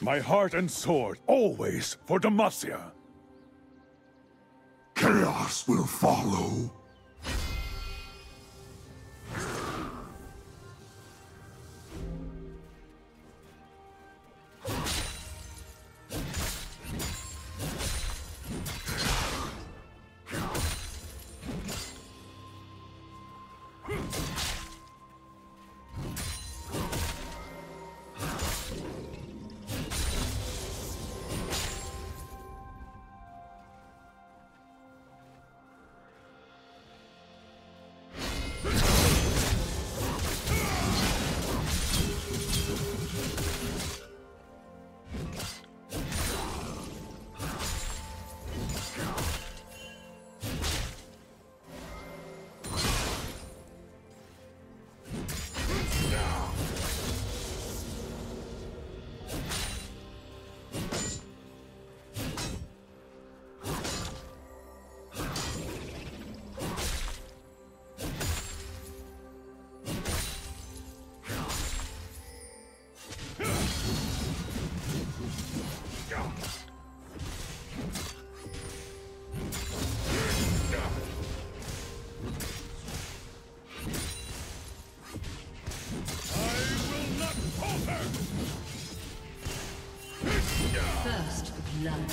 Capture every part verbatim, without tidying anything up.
My heart and sword, always for Demacia. Chaos will follow. First blood.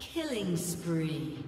Killing spree.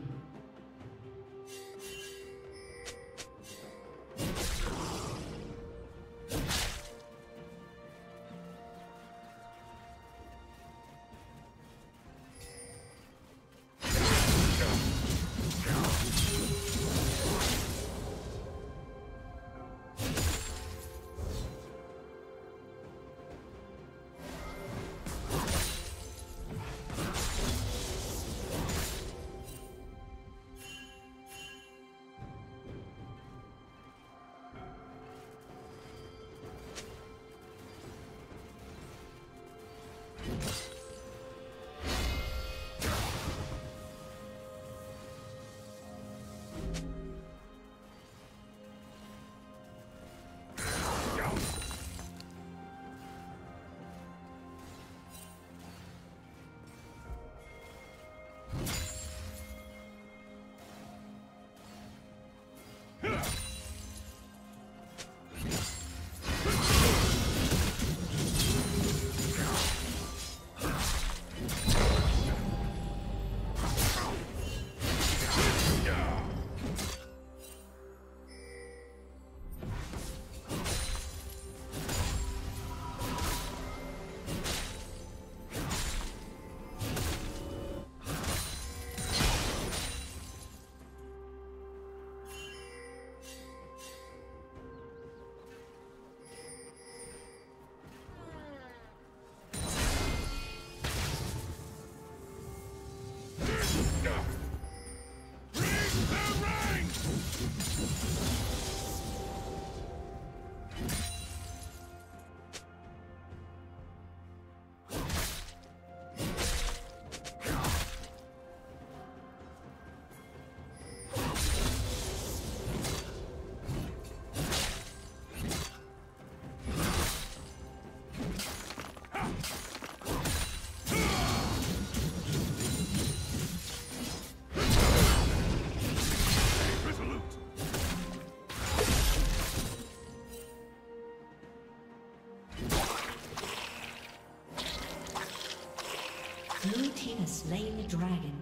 Blue team has slain the dragon.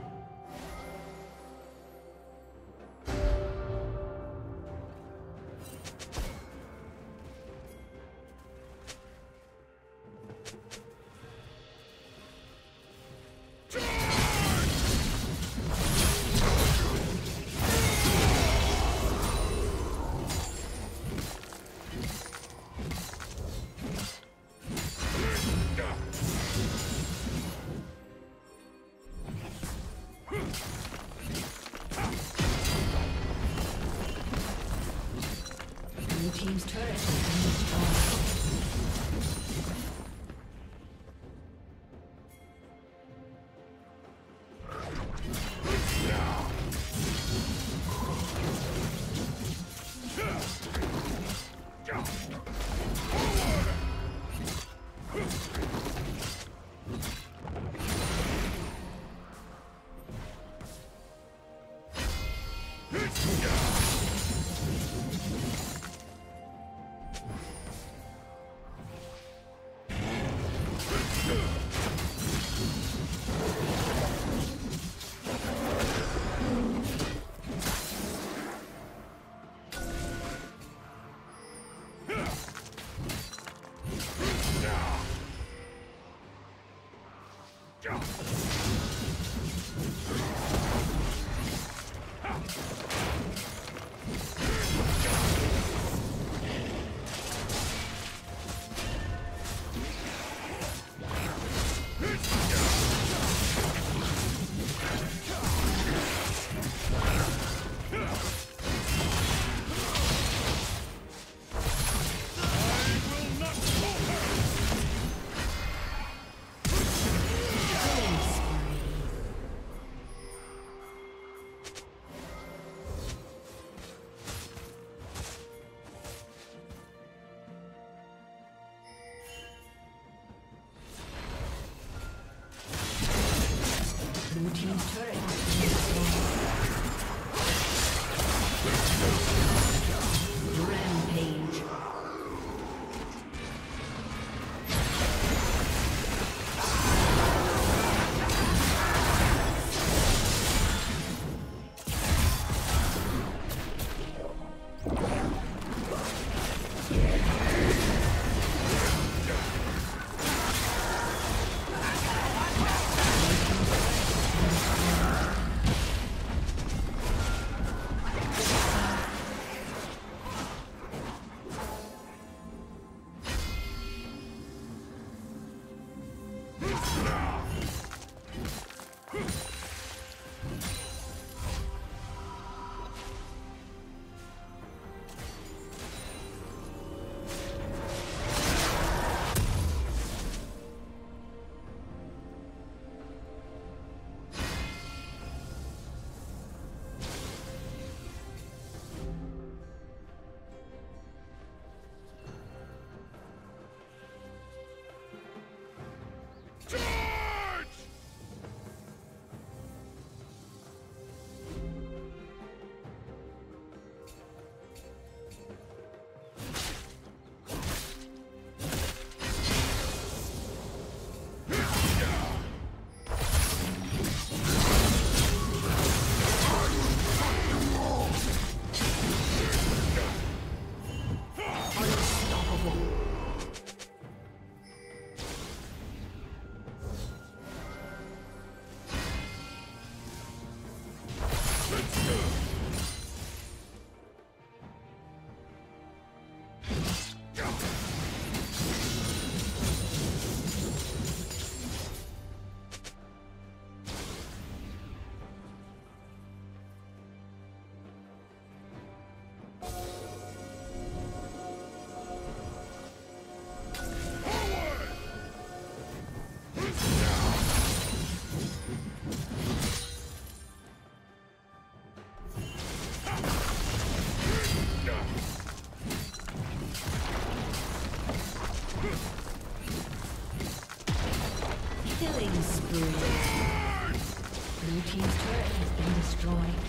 Team's turret has been destroyed.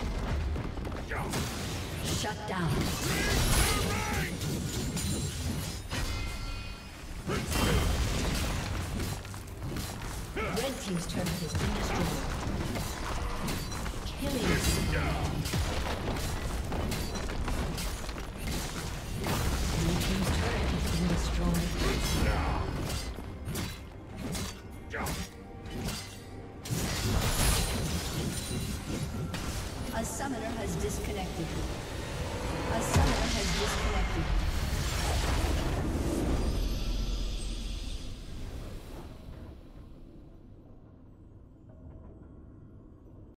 Shut down. Red team's turret has been destroyed. Killing. Blue team's turret has been destroyed. A summoner has disconnected. A summoner has disconnected.